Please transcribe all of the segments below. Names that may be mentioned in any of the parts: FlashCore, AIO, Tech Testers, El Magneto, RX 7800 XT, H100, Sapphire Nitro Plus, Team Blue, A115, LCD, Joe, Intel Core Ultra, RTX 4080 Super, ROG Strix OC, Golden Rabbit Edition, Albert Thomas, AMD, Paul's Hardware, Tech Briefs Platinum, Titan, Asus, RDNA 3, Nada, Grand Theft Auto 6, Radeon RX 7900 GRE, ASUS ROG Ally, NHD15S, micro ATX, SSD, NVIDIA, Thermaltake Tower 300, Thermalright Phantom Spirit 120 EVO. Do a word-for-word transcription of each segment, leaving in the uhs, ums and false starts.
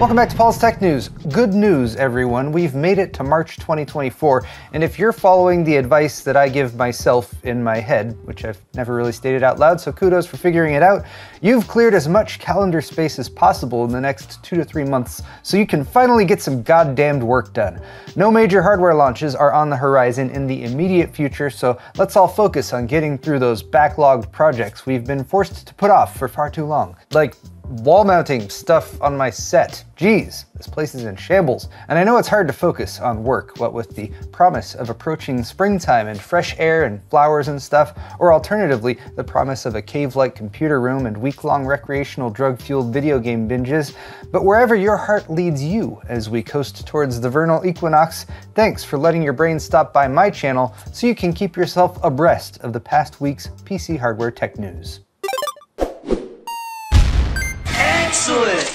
Welcome back to Paul's Tech News. Good news, everyone. We've made it to March twenty twenty-four, and if you're following the advice that I give myself in my head, which I've never really stated out loud, so kudos for figuring it out, you've cleared as much calendar space as possible in the next two to three months, so you can finally get some goddamned work done. No major hardware launches are on the horizon in the immediate future, so let's all focus on getting through those backlogged projects we've been forced to put off for far too long. Like, wall mounting stuff on my set. Geez, this place is in shambles. And I know it's hard to focus on work, what with the promise of approaching springtime and fresh air and flowers and stuff, or alternatively, the promise of a cave-like computer room and week-long recreational drug-fueled video game binges. But wherever your heart leads you as we coast towards the vernal equinox, thanks for letting your brain stop by my channel so you can keep yourself abreast of the past week's P C hardware tech news. Excellent!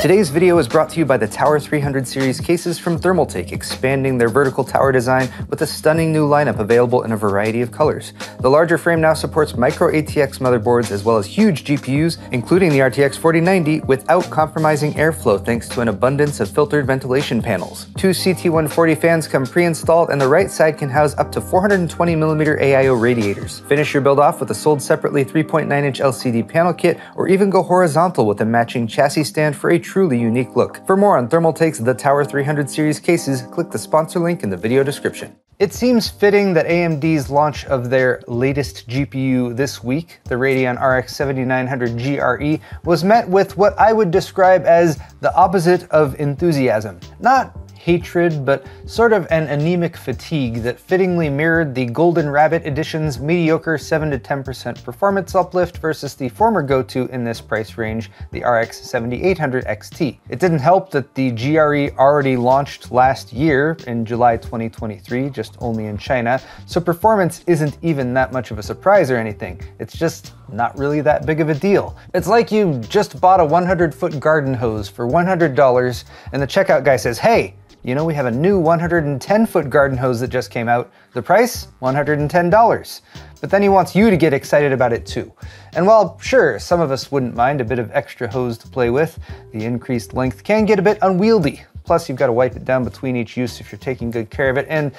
Today's video is brought to you by the Tower three hundred series cases from Thermaltake, expanding their vertical tower design with a stunning new lineup available in a variety of colors. The larger frame now supports micro A T X motherboards as well as huge G P Us, including the R T X forty ninety, without compromising airflow thanks to an abundance of filtered ventilation panels. Two C T one forty fans come pre-installed, and the right side can house up to four hundred twenty millimeter A I O radiators. Finish your build off with a sold separately three point nine inch L C D panel kit, or even go horizontal with a matching chassis stand for a truly unique look. For more on Thermaltake's The Tower three hundred series cases, click the sponsor link in the video description. It seems fitting that A M D's launch of their latest G P U this week, the Radeon R X seventy-nine hundred G R E, was met with what I would describe as the opposite of enthusiasm. Not hatred, but sort of an anemic fatigue that fittingly mirrored the Golden Rabbit Edition's mediocre seven to ten percent performance uplift versus the former go-to in this price range, the R X seventy-eight hundred X T. It didn't help that the G R E already launched last year in July twenty twenty-three, just only in China, so performance isn't even that much of a surprise or anything. It's just not really that big of a deal. It's like you just bought a hundred foot garden hose for one hundred dollars and the checkout guy says, "Hey, you know, we have a new one hundred ten foot garden hose that just came out. The price? one hundred ten dollars. But then he wants you to get excited about it too. And while, sure, some of us wouldn't mind a bit of extra hose to play with, the increased length can get a bit unwieldy. Plus, you've got to wipe it down between each use if you're taking good care of it. And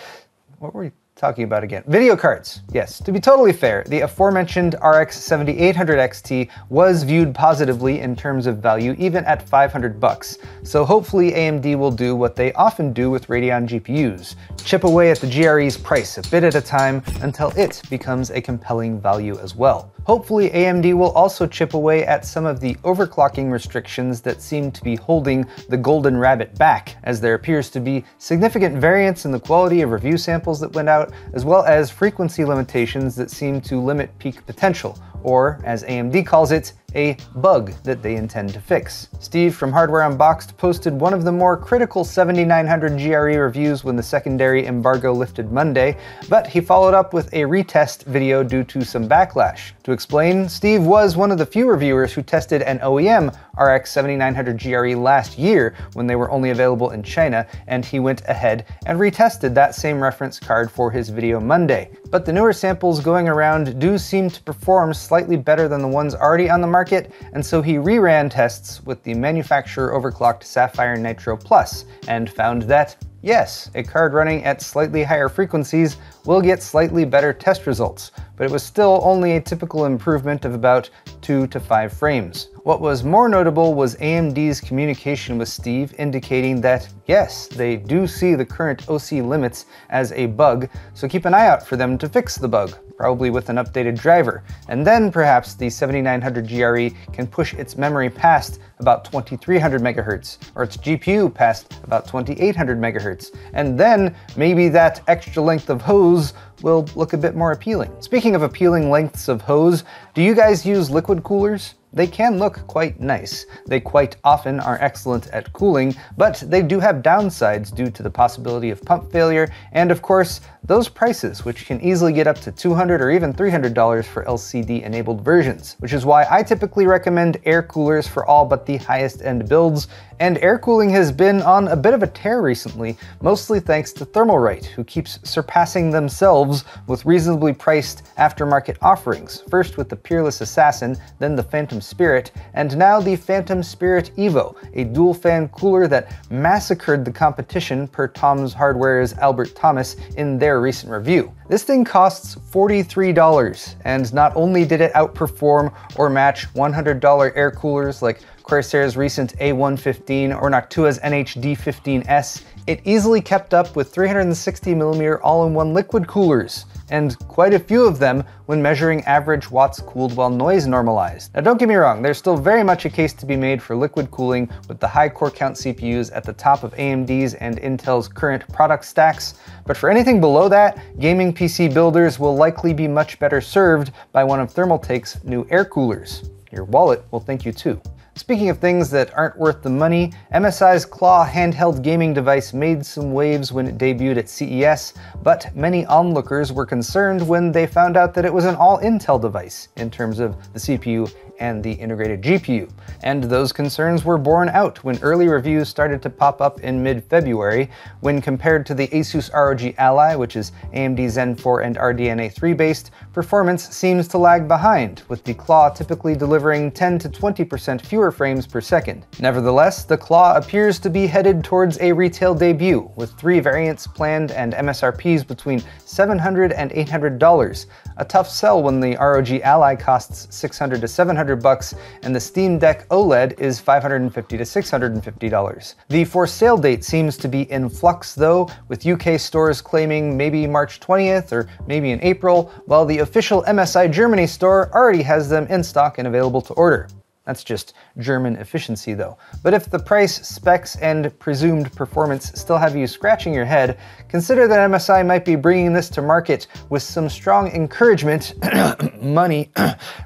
what were we talking about again? Video cards. Yes, to be totally fair, the aforementioned R X seventy-eight hundred X T was viewed positively in terms of value, even at five hundred bucks. So hopefully A M D will do what they often do with Radeon G P Us, chip away at the G R E's price a bit at a time until it becomes a compelling value as well. Hopefully A M D will also chip away at some of the overclocking restrictions that seem to be holding the Golden Rabbit back, as there appears to be significant variance in the quality of review samples that went out, as well as frequency limitations that seem to limit peak potential, or, as A M D calls it, a bug that they intend to fix. Steve from Hardware Unboxed posted one of the more critical seventy-nine hundred G R E reviews when the secondary embargo lifted Monday, but he followed up with a retest video due to some backlash. To explain, Steve was one of the few reviewers who tested an O E M R X seventy-nine hundred G R E last year when they were only available in China, and he went ahead and retested that same reference card for his video Monday. But the newer samples going around do seem to perform slightly better than the ones already on the market, and so he reran tests with the manufacturer overclocked Sapphire Nitro Plus and found that, yes, a card running at slightly higher frequencies will get slightly better test results, but it was still only a typical improvement of about two to five frames. What was more notable was A M D's communication with Steve indicating that, yes, they do see the current O C limits as a bug, so keep an eye out for them to fix the bug, probably with an updated driver. And then perhaps the seventy-nine hundred G R E can push its memory past about twenty-three hundred megahertz, or its G P U past about twenty-eight hundred megahertz. And then maybe that extra length of hose will look a bit more appealing. Speaking of appealing lengths of hose, do you guys use liquid coolers? They can look quite nice. They quite often are excellent at cooling, but they do have downsides due to the possibility of pump failure, and of course, those prices, which can easily get up to two hundred dollars or even three hundred dollars for L C D-enabled versions, which is why I typically recommend air coolers for all but the highest-end builds, and air cooling has been on a bit of a tear recently, mostly thanks to Thermalright, who keeps surpassing themselves with reasonably priced aftermarket offerings, first with the Peerless Assassin, then the Phantom Spirit, and now the Phantom Spirit EVO, a dual-fan cooler that massacred the competition per Tom's Hardware's Albert Thomas in their recent review. This thing costs forty-three dollars, and not only did it outperform or match one hundred dollar air coolers like Corsair's recent A one fifteen or Noctua's N H D fifteen S, it easily kept up with three hundred sixty millimeter all-in-one liquid coolers, and quite a few of them when measuring average watts cooled while noise normalized. Now don't get me wrong, there's still very much a case to be made for liquid cooling with the high core count C P Us at the top of A M D's and Intel's current product stacks, but for anything below that, gaming P C builders will likely be much better served by one of Thermaltake's new air coolers. Your wallet will thank you too. Speaking of things that aren't worth the money, M S I's CLAW handheld gaming device made some waves when it debuted at C E S, but many onlookers were concerned when they found out that it was an all-Intel device in terms of the C P U and the integrated G P U. And those concerns were borne out when early reviews started to pop up in mid-February, when compared to the ASUS ROG Ally, which is A M D Zen four and R D N A three based, performance seems to lag behind, with the CLAW typically delivering ten to twenty percent fewer frames per second. Nevertheless, the CLAW appears to be headed towards a retail debut, with three variants planned and M S R Ps between seven hundred and eight hundred dollars, a tough sell when the ROG Ally costs six hundred to seven hundred bucks and the Steam Deck OLED is five hundred fifty to six hundred fifty dollars. The for sale date seems to be in flux though, with U K stores claiming maybe March twentieth or maybe in April, while the official M S I Germany store already has them in stock and available to order. That's just German efficiency though. But if the price, specs, and presumed performance still have you scratching your head, consider that M S I might be bringing this to market with some strong encouragement money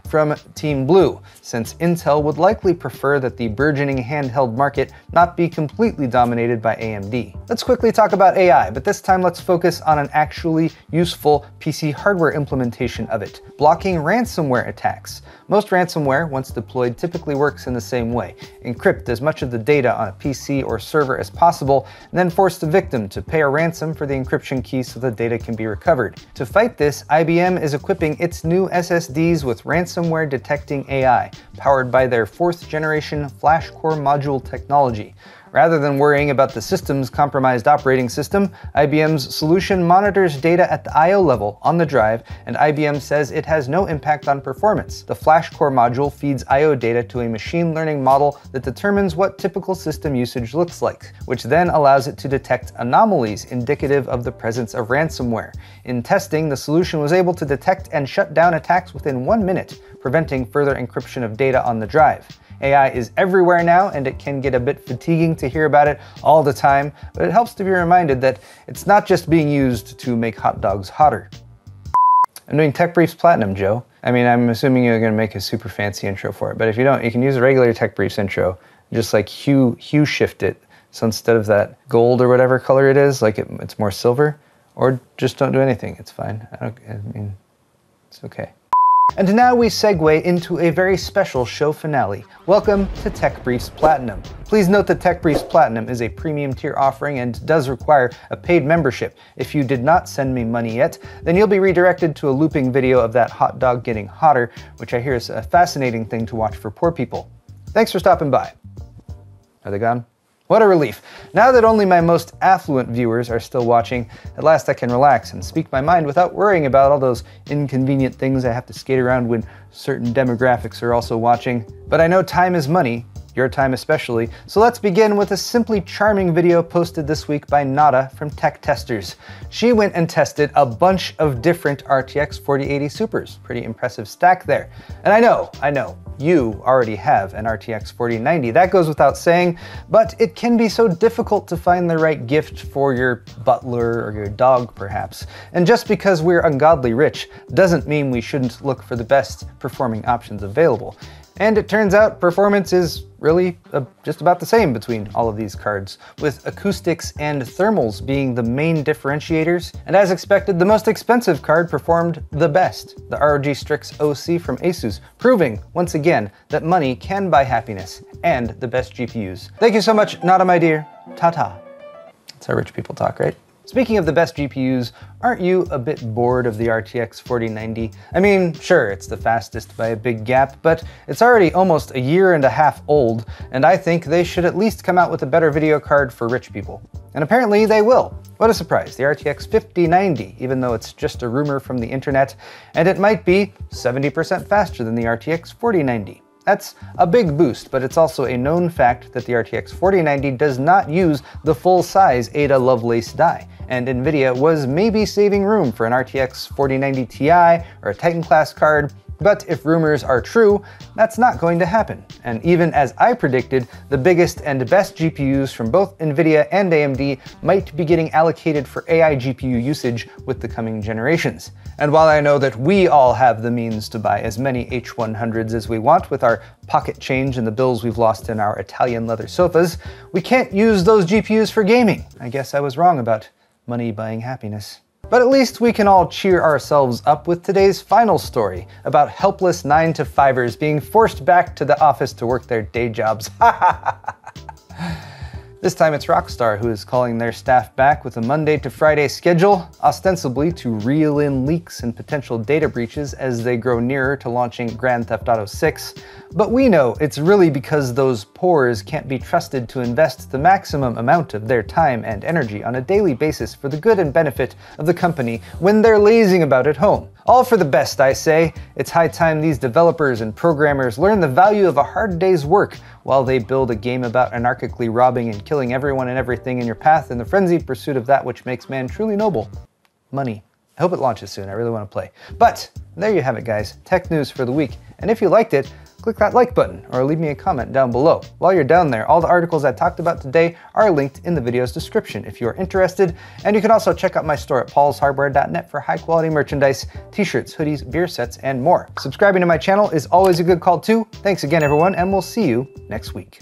from Team Blue, since Intel would likely prefer that the burgeoning handheld market not be completely dominated by A M D. Let's quickly talk about A I, but this time let's focus on an actually useful P C hardware implementation of it, blocking ransomware attacks. Most ransomware, once deployed, typically works in the same way. Encrypt as much of the data on a P C or server as possible, and then force the victim to pay a ransom for the encryption key so the data can be recovered. To fight this, I B M is equipping its new S S Ds with ransomware detecting A I, powered by their fourth generation FlashCore module technology. Rather than worrying about the system's compromised operating system, I B M's solution monitors data at the I O level on the drive, and I B M says it has no impact on performance. The FlashCore module feeds I O data to a machine learning model that determines what typical system usage looks like, which then allows it to detect anomalies indicative of the presence of ransomware. In testing, the solution was able to detect and shut down attacks within one minute, preventing further encryption of data on the drive. A I is everywhere now, and it can get a bit fatiguing to hear about it all the time, but it helps to be reminded that it's not just being used to make hot dogs hotter. I'm doing Tech Briefs Platinum, Joe. I mean, I'm assuming you're gonna make a super fancy intro for it, but if you don't, you can use a regular Tech Briefs intro, just like hue, hue shift it, so instead of that gold or whatever color it is, like it, it's more silver, or just don't do anything, it's fine. I don't, I mean, it's okay. And now we segue into a very special show finale. Welcome to Tech Briefs Platinum. Please note that Tech Briefs Platinum is a premium tier offering and does require a paid membership. If you did not send me money yet, then you'll be redirected to a looping video of that hot dog getting hotter, which I hear is a fascinating thing to watch for poor people. Thanks for stopping by. Are they gone? What a relief. Now that only my most affluent viewers are still watching, at last I can relax and speak my mind without worrying about all those inconvenient things I have to skate around when certain demographics are also watching. But I know time is money, your time especially, so let's begin with a simply charming video posted this week by Nada from Tech Testers. She went and tested a bunch of different R T X forty eighty Supers. Pretty impressive stack there. And I know, I know. You already have an R T X forty ninety, that goes without saying, but it can be so difficult to find the right gift for your butler or your dog, perhaps. And just because we're ungodly rich doesn't mean we shouldn't look for the best performing options available. And it turns out performance is really uh, just about the same between all of these cards, with acoustics and thermals being the main differentiators. And as expected, the most expensive card performed the best, the ROG Strix O C from ASUS, proving once again that money can buy happiness and the best G P Us. Thank you so much, Nada, my dear. Ta-ta. That's how rich people talk, right? Speaking of the best G P Us, aren't you a bit bored of the R T X forty ninety? I mean, sure, it's the fastest by a big gap, but it's already almost a year and a half old, and I think they should at least come out with a better video card for rich people. And apparently they will. What a surprise, the R T X fifty ninety, even though it's just a rumor from the internet, and it might be seventy percent faster than the R T X forty ninety. That's a big boost, but it's also a known fact that the R T X forty ninety does not use the full-size Ada Lovelace die, and NVIDIA was maybe saving room for an R T X forty ninety Ti or a Titan-class card, but if rumors are true, that's not going to happen. And even as I predicted, the biggest and best G P Us from both NVIDIA and A M D might be getting allocated for A I G P U usage with the coming generations. And while I know that we all have the means to buy as many H one hundreds as we want with our pocket change and the bills we've lost in our Italian leather sofas, we can't use those G P Us for gaming. I guess I was wrong about money buying happiness. But at least we can all cheer ourselves up with today's final story about helpless nine to fivers being forced back to the office to work their day jobs. This time it's Rockstar who is calling their staff back with a Monday to Friday schedule, ostensibly to reel in leaks and potential data breaches as they grow nearer to launching Grand Theft Auto six. But we know it's really because those pores can't be trusted to invest the maximum amount of their time and energy on a daily basis for the good and benefit of the company when they're lazing about at home. All for the best, I say. It's high time these developers and programmers learn the value of a hard day's work while they build a game about anarchically robbing and killing everyone and everything in your path in the frenzied pursuit of that which makes man truly noble. Money. I hope it launches soon, I really want to play. But there you have it, guys, tech news for the week. And if you liked it, click that like button or leave me a comment down below. While you're down there, all the articles I talked about today are linked in the video's description if you are interested. And you can also check out my store at pauls hardware dot net for high quality merchandise, t-shirts, hoodies, beer sets, and more. Subscribing to my channel is always a good call too. Thanks again, everyone, and we'll see you next week.